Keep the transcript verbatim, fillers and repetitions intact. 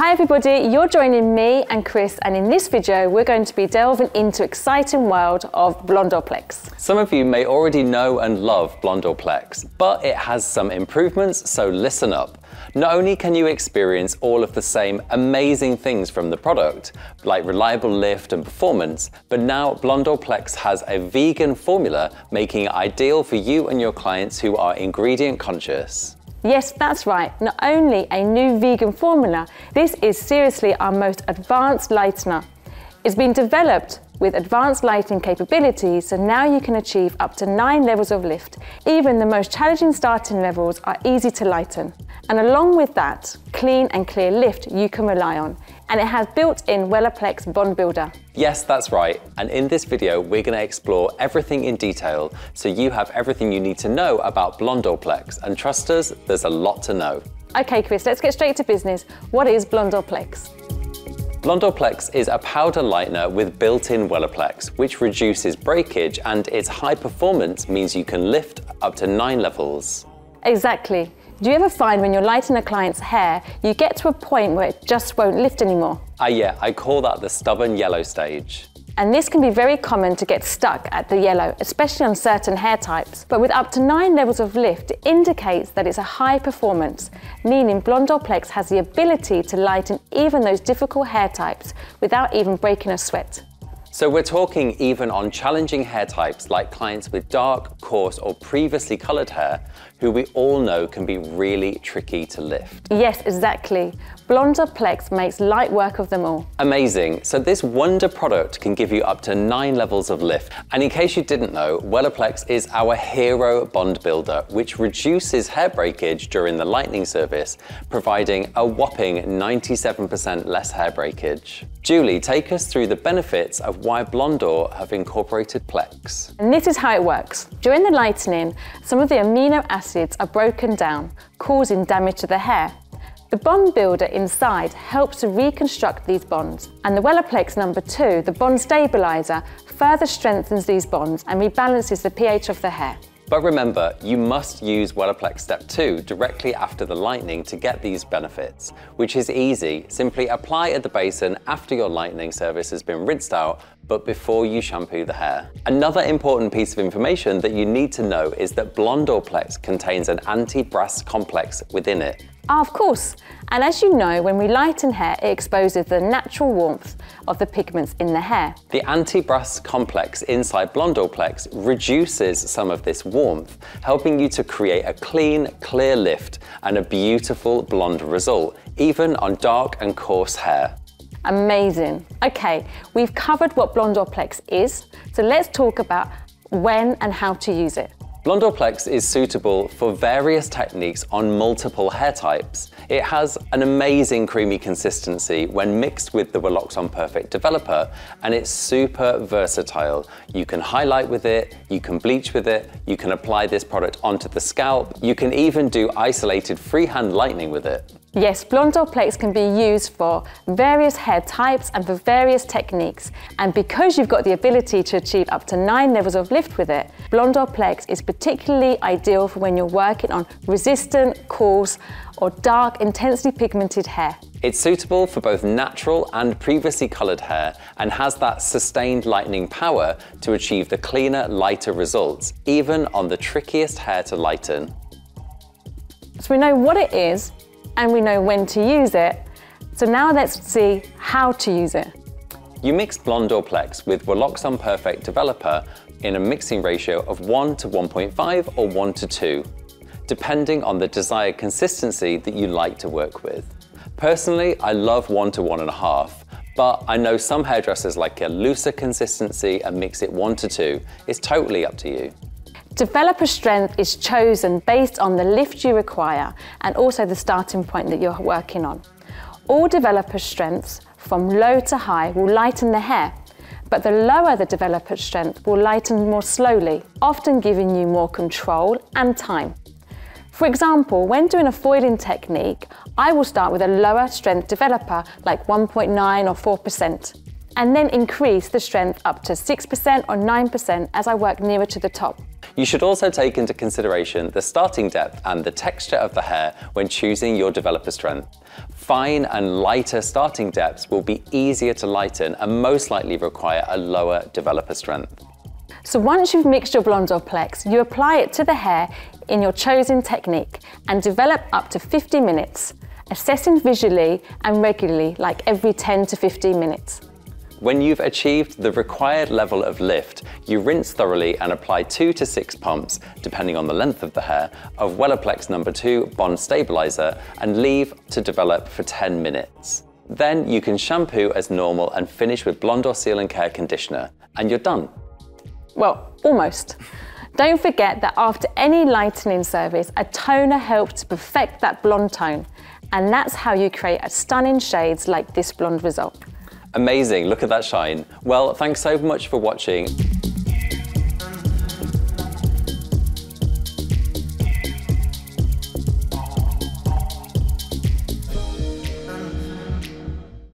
Hi everybody, you're joining me and Chris, and in this video we're going to be delving into the exciting world of BlondorPlex. Some of you may already know and love BlondorPlex, but it has some improvements, so listen up. Not only can you experience all of the same amazing things from the product, like reliable lift and performance, but now BlondorPlex has a vegan formula, making it ideal for you and your clients who are ingredient conscious. Yes, that's right, not only a new vegan formula, this is seriously our most advanced lightener. It's been developed with advanced lighting capabilities, so now you can achieve up to nine levels of lift. Even the most challenging starting levels are easy to lighten. And along with that, clean and clear lift you can rely on. And it has built-in Wellaplex bond builder. Yes, that's right. And in this video, we're gonna explore everything in detail, so you have everything you need to know about BlondorPlex. And trust us, there's a lot to know. Okay, Chris, let's get straight to business. What is BlondorPlex? BlondorPlex is a powder lightener with built-in Wellaplex, which reduces breakage, and its high performance means you can lift up to nine levels. Exactly. Do you ever find when you're lighting a client's hair, you get to a point where it just won't lift anymore? Ah, uh, yeah, I call that the stubborn yellow stage. And this can be very common to get stuck at the yellow, especially on certain hair types. But with up to nine levels of lift, it indicates that it's a high performance, meaning BlondorPlex has the ability to lighten even those difficult hair types without even breaking a sweat. So we're talking even on challenging hair types like clients with dark, coarse or previously coloured hair, who we all know can be really tricky to lift. Yes, exactly. BlondorPlex makes light work of them all. Amazing. So this wonder product can give you up to nine levels of lift. And in case you didn't know, Wellaplex is our hero bond builder, which reduces hair breakage during the lightening service, providing a whopping ninety-seven percent less hair breakage. Julie, take us through the benefits of why Blondor have incorporated Plex. And this is how it works. During the lightening, some of the amino acids are broken down, causing damage to the hair. The bond builder inside helps to reconstruct these bonds, and the Wellaplex number two, the bond stabilizer, further strengthens these bonds and rebalances the pH of the hair. But remember, you must use Wellaplex Step two directly after the lightening to get these benefits, which is easy. Simply apply at the basin after your lightening service has been rinsed out, but before you shampoo the hair. Another important piece of information that you need to know is that BlondorPlex contains an anti-brass complex within it. Ah, of course. And as you know, when we lighten hair, it exposes the natural warmth of the pigments in the hair. The anti-brass complex inside BlondorPlex reduces some of this warmth, helping you to create a clean, clear lift and a beautiful blonde result, even on dark and coarse hair. Amazing. Okay, we've covered what BlondorPlex is, so let's talk about when and how to use it. BlondorPlex is suitable for various techniques on multiple hair types. It has an amazing creamy consistency when mixed with the Welloxon Perfect Developer, and it's super versatile. You can highlight with it, you can bleach with it, you can apply this product onto the scalp, you can even do isolated freehand lightening with it. Yes, BlondorPlex can be used for various hair types and for various techniques. And because you've got the ability to achieve up to nine levels of lift with it, BlondorPlex is particularly ideal for when you're working on resistant, coarse, or dark, intensely pigmented hair. It's suitable for both natural and previously coloured hair, and has that sustained lightening power to achieve the cleaner, lighter results, even on the trickiest hair to lighten. So we know what it is, and we know when to use it. So now let's see how to use it. You mix BlondorPlex with Welloxon Perfect Developer in a mixing ratio of one to one point five or one to two, depending on the desired consistency that you like to work with. Personally, I love one to one and a half, but I know some hairdressers like a looser consistency and mix it one to two. It's totally up to you. Developer strength is chosen based on the lift you require and also the starting point that you're working on. All developer strengths from low to high will lighten the hair, but the lower the developer strength will lighten more slowly, often giving you more control and time. For example, when doing a foiling technique, I will start with a lower strength developer like one point nine or four percent, and then increase the strength up to six percent or nine percent as I work nearer to the top. You should also take into consideration the starting depth and the texture of the hair when choosing your developer strength. fine and lighter starting depths will be easier to lighten and most likely require a lower developer strength. So once you've mixed your BlondorPlex, you apply it to the hair in your chosen technique and develop up to fifty minutes, assessing visually and regularly, like every ten to fifteen minutes. When you've achieved the required level of lift, you rinse thoroughly and apply two to six pumps, depending on the length of the hair, of Wellaplex number two Bond Stabilizer and leave to develop for ten minutes. Then you can shampoo as normal and finish with Blondor Seal and Care Conditioner, and you're done. Well, almost. Don't forget that after any lightening service, a toner helps to perfect that blonde tone, and that's how you create a stunning shades like this blonde result. Amazing, look at that shine. Well, thanks so much for watching.